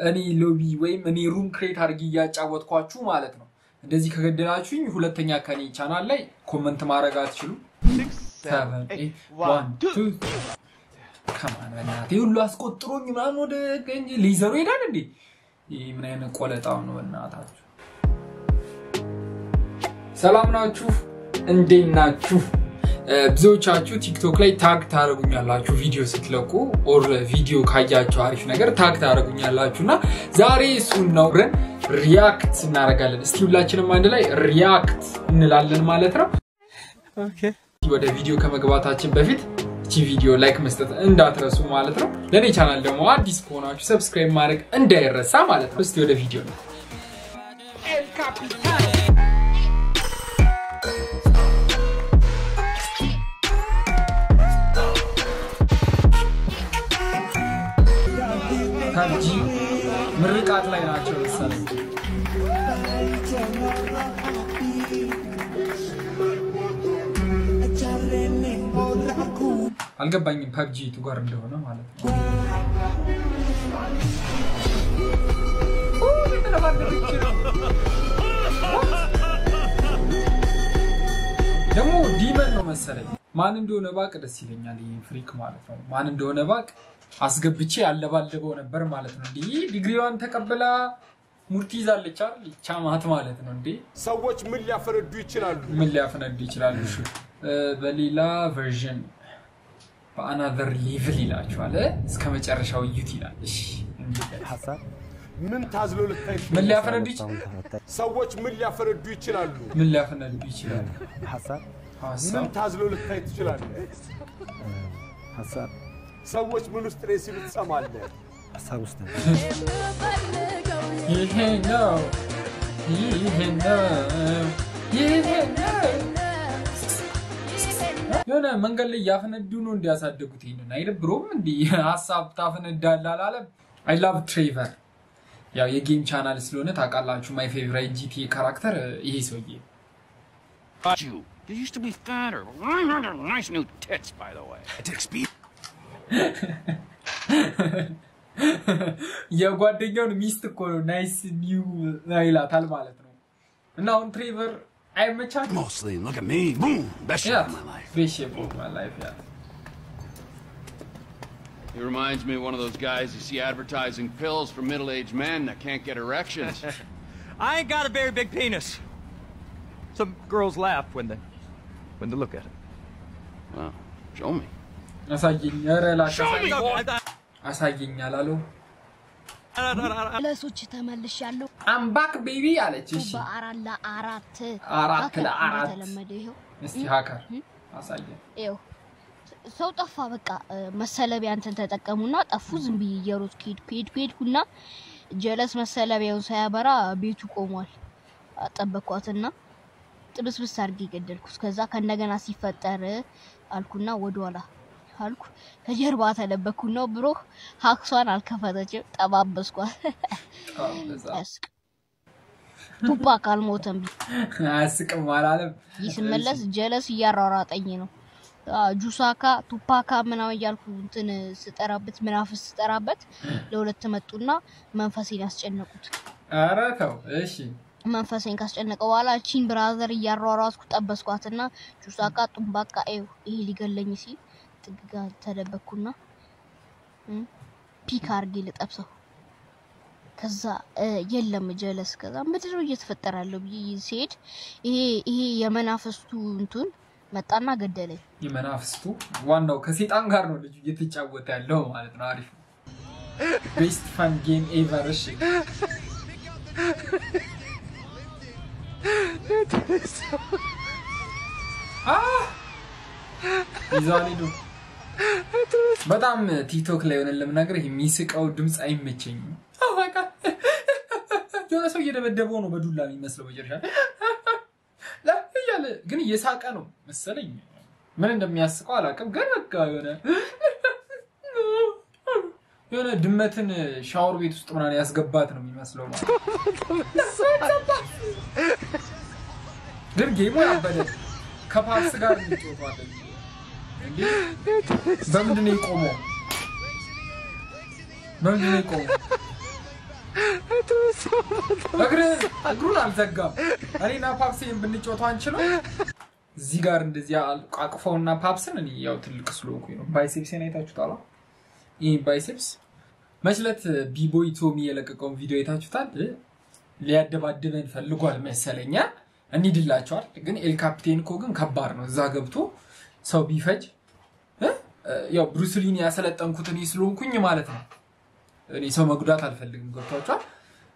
any lobby way, any room create hargiya chawat kwachu malet no. Desi kagedela chuin hulatanya kani channel lay comment maragat chulu. 6, 7, 8, 1, 2. Come on, man. You lost control. You man, the laser ray done it. You man, quality on one another. Salam na chuf, indi na chuf. Bzo chachu TikTok lay tag taragunya la chu video sitlako or video kaya chu arishuna gar tag taragunya la chu na zari sunnauren react naragalen. Still lachin mandalay react nilalen maletra. Okay. You had a video kamagabata befit. Video like Mr. Indatra Sumalatro, then a channel the more discona, subscribe Marek and there are some other to the video. El Capitan. I'll get buying PUBG to go around the corner. Oh, we can have a picture. The more demon no matter. Man and Donavak at the ceiling, and the freak mallet. Man and Donavak ask a bitchy al level to go on a bar mallet. Degree on Takabella Murtiza Lichar, Chamat mallet. So watch Milla for a digital Milla for a digital issue. Valila version. Another level actually. It's coming to our show. Utilize Hassan Muntazul Millafana Beach. So, watch Millafana Beach. Millafana Beach Hassan Muntazul Hassan. So, watch Munustres with someone there. Saustan. You can know. You can know. You can know. You know, Mangali Yafana Duno Dasa Dugutin, I broke the Asap Tafana Dalala. I love Trevor. Yeah, your game channel is Lunataka, my favorite GTA character is Ogi. You used to be fatter. I'm under nice new tits, by the way. Attack speed. You're going to go to Mr. Nice new Naila Talmalatro. Now, Trevor. I'm a child. Mostly, look at me. Boom! Best ship of my life. Best ship of my life, yeah. He reminds me of one of those guys you see advertising pills for middle-aged men that can't get erections. I ain't got a very big penis. Some girls laugh when they look at it. Wow. Show me. Show me! I'm back, baby. Mr. Hacker. So tough of a Masalabian Tentacamu, not a Fuzumbi, Yarus Kid, could not jealous Masalabian Sabara, be to Comal at Tabacotana. To the Swiss Sargig and Kazak and Naganasi Fatare, Alcuna Wodola. Halk, kajer baata le bakuno bro. Hakswan alka fada chip tabab basqua. Ask. Tupa kal motambi. Ask malal. Yismelas jealous yararat ayino. Jusaka tupa ka menaw yalku tun sitarabet menafis sitarabet. Lola tematuna manfasin aschenakut. Ara taw eshi. Manfasin kaschenaka wala chin brother yararat kut abasqatna. Jusaka tupa ka ew iligalleni si. Terebacuna Picar gillet abso Kaza yellow majelas Kaza, material yet fetera lobby is it. He Yamanafas tun, Matana Gadele. Yamanafas too? One no, Casit Angarno, did you teach out with a low and narrative? Best fun game ever. Ah! He's only do. But I'm TikTok Leon and Lemnagre, music out dooms I'm matching. Oh my god! You're so you have a devon over Dulami, Miss Lovier. Gunny is Hakano, Miss Selling. Melinda Miascola, come Ganaka. You're a demetan shower with Stone as Gabatron, Miss Loma. Good game, well, but Kappa cigar. Bamdini Como.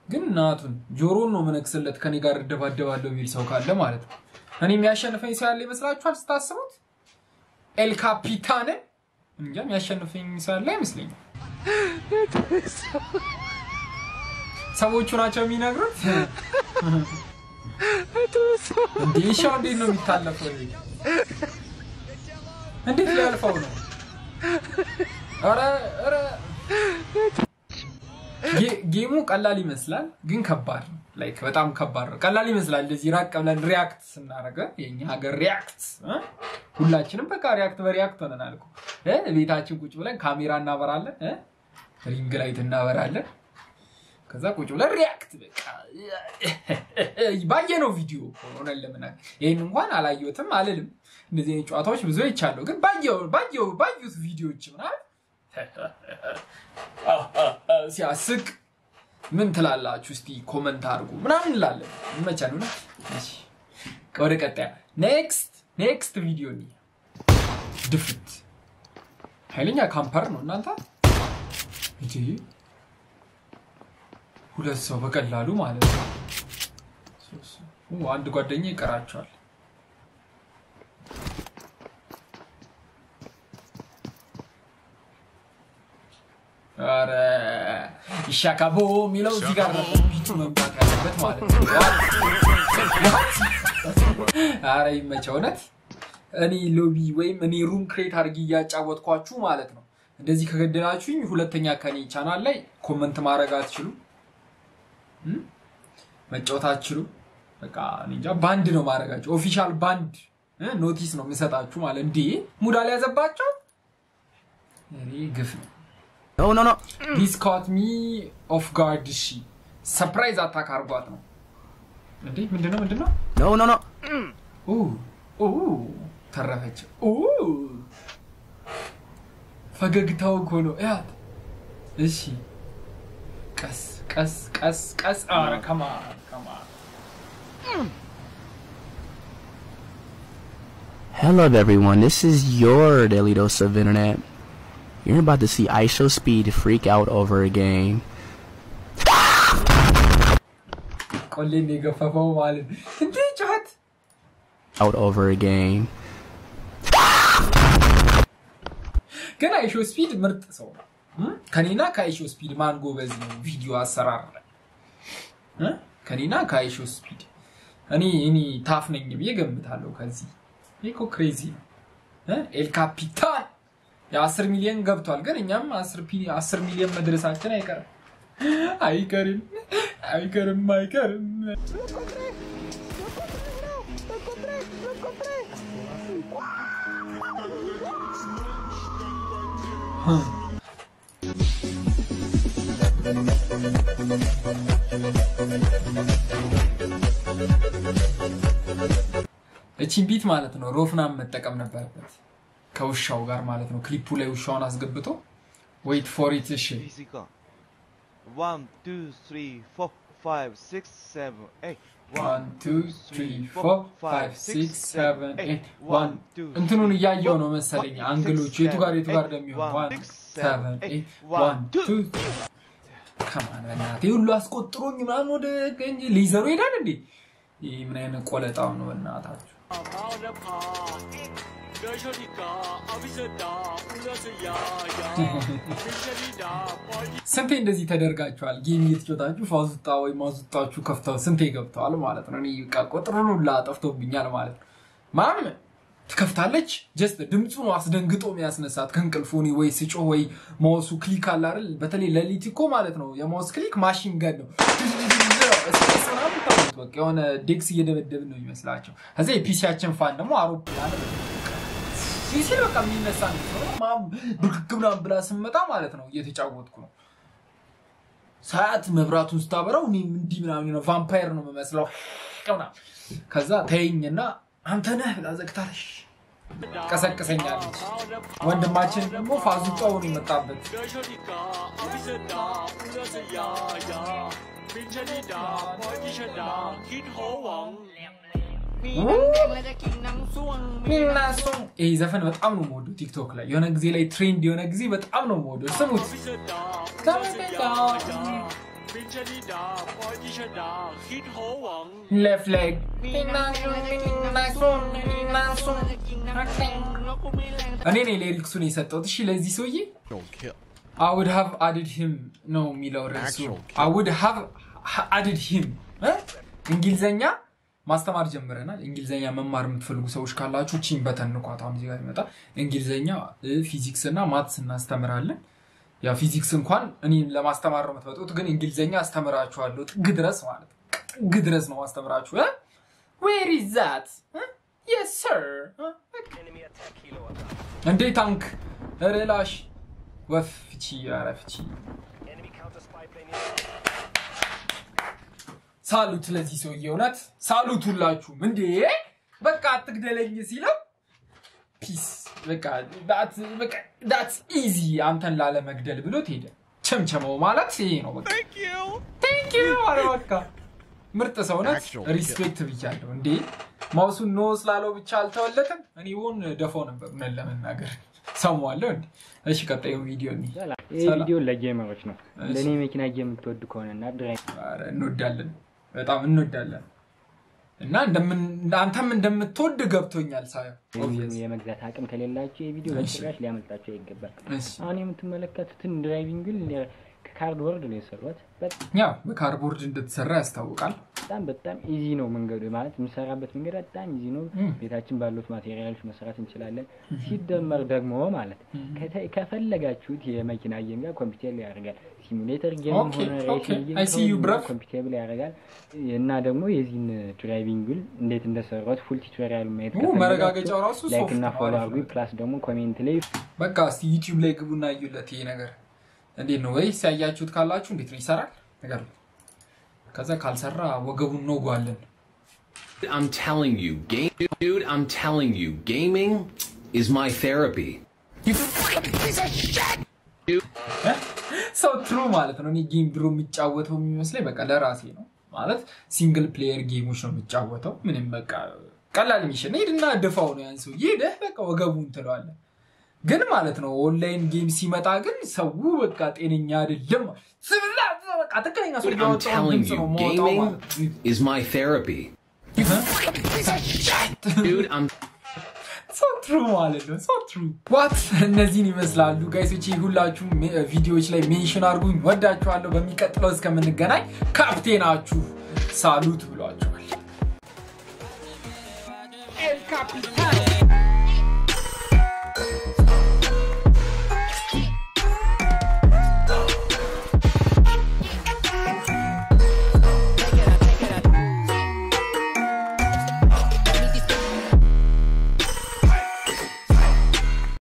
Ginatun, Joro no man excellent canigar devadovil so called. And in Yashan Face Limas like Transtasot El Capitane Yashan Fins are Lamsling. Savuchuracha Minagro? The Isha did not tell for me. And if you are followed. Gimuk Alali Mesla, Ginkabar, like Vatam Kabar, Kalali Mesla, the Zirak and reacts Naraga, Yaga reacts, eh? Ulachinapaka react very act on an alcohol. Eh, Vitachu Kuchula, Camira Navarale, eh? Ringlite Navarale. Kazakuchula react. Bagano video on a lemon. In one ala you at a malum. The Atosh was very child. Bagyo video, Chuna. Sia sick mentalala chusti commentargo. Mnan lal. Machanuna. Korekata. Next video ni. Different. Helena compare no nanta? Iti. Hula so bakallalu malet. So. And ጓደኛ ይቀራቸዋል. Are Shakabo Milo Zigarra Bitumen back at the Betmar. Are you much on it? Any lobby way, many room crate are Giacha what Quachu Maletno. The Zikadachim, who let Tenyakani Chana lay, comment Maragachu. Hm? Machotachu, a ninja bandino Maragach, official band. Notice no Misatachumal and D. Mudala as a bacho? Very given. No. This caught me off guard. She surprise attack our bottom. No. Oh, Taravich. Oh, Fagagitao Golo. Yeah, is she? Cass. Ah, come on. Hello, everyone. This is your daily dose of internet. You're about to see Aisho Speed freak out over a game. Can Aisho Speed murder? So, Kanina ka Aisho Speed man go with video asarar. Kanina ka Aisho Speed. Any tough name you begin with Halo Kazi. Eco crazy. El Capitan. Yasser million ገብቷል ግን እኛም 10 ሚሊዮን መድረሳችን አይቀርም እቺን ቢት ማለት ነው ሮፍናም መጠቀም ነበርበት ከውሻው ጋር ማለት ነው ክሊፑ ላይ ውሻውን አስገብቶ wait for it እሺ 1 2 3 4 5 6 7 8 1 2 3 4 5 6 7 8 1 2 እንትኑን ያያየው ነው መሰለኝ አንግሎቹ የቱ ጋር እንደሚሆን 1 7 8 1 2 ካማና ዲውሉ አስቆጥሮኝ ምናምን ወደ እንጂ ሊዘሩ ይዳል እንዴ ምን አይነት ቆለጣው ነው እናታችሁ Something does it a dergatual, give me to that you fast away, must touch you of something of Talmalat, and you can't go through lot of Tobinamalat. Mam, Kaftalich, just the Dumtun was then good to me as an assault, Kunkalfoni way, such a way, more so click a larl, but a lily to comalatno, your most click machine gun. On a Dixie Devenu Slacho. As a Pichachin find the Maro She said, Come in the sun, Mam, Brukuna Brass, Madame Aletano, yet a child would go. ساعت مبراتون استابرو نیم دیمنا مینا وامپایر نم مثلا کمنا کذا تهیه نه هم تنه بلا زکتارش کسک کسی نیست وند ماشین مو فازوکا و نیم تابد مینا سون ای زفن بات آمنو مودو تیک توک لا یه نگزی لای ترند یه نگزی بات آمنو مودو سمت Left leg. I would have added him. No, Milo Resu. I would have added him. Ingilzanya? ማስተማር ጀምረናል እንግሊዘኛ መማር የምትፈልጉ ሰዎች ካላችሁ ቺን በተን ንቋታ እዚህ ጋር ይመጣ እንግሊዘኛ ፊዚክስ እና ማትስ እናስተምራለን ያ ፊዚክስ እንኳን እኔ ለማስተማር ነው የምትፈጡት ግን እንግሊዘኛ አስተምራችኋለሁ ጥግ ድረስ ማለት ጥግ ድረስ ነው አስተምራችሁ where is that yes sir እንዴ ታንክ ሪላሽ ወፍቺ ያረፍቺ Salut, let's see so you not. Salut, Tulachu. Monday, but cut the legs, you know. Peace. That's easy. Anton Lala Magdel Biloted. Chemchamo Malaxi. Thank you. Thank you, Aroka. Murtasona, respect to each other. One day, Mousu knows Lalo with Chalto Latin, and he won the phone number, Mellam and Nagger. Someone learned. I should cut a video. Video like Game of Snow. Then you make a game to the corner, not drink. No, Dallin. But I'm not Dallin. None of them and them told the gap to Yalsa. Obviously, I'm that I can tell you like a video. I'm sure I'm not taking back. I'm even to Malacca in driving cardboard in this or what? But yeah, the cardboard in the rest of the time, but time easy no mango the mat, Mr. Rabbit Minger at times, you know, with a chimbal of material from Sarat and Chilala. See the murder more mallet. Cafe Lagachut here making a younger computer simulator game. I see you, bro. Computer regal. Another way is in driving wheel, let in the servot full tutorial made. Oh, Maragage or also like in a follow we plus domo coming to live. But cast YouTube like Buna Yulatinagar. And in a way, say Yachut Kalach and the three Sarah. Kazakal Sarah, Wagabu no Gualan. I'm telling you, dude, I'm telling you, gaming is my therapy. You fucking piece of shit, dude. So true, Malathoni game room with Chawato Muslim, Kalarasino. Malath, single player game with Chawato, Minimaka Kalamishan, even not the phone, and so ye defect or Gabun Terral. Good Malaton, online game Simatagan, so who would cut any yardage? I'm telling you, gaming is my therapy. You fucking piece of shit, dude. I'm so true, Malaton, so true. What? Nazini Mesla, you guys, which you like videos like mention are going, what that you are to be cut loss come in the Ganai, Captain Archu. Salute, El Capitan.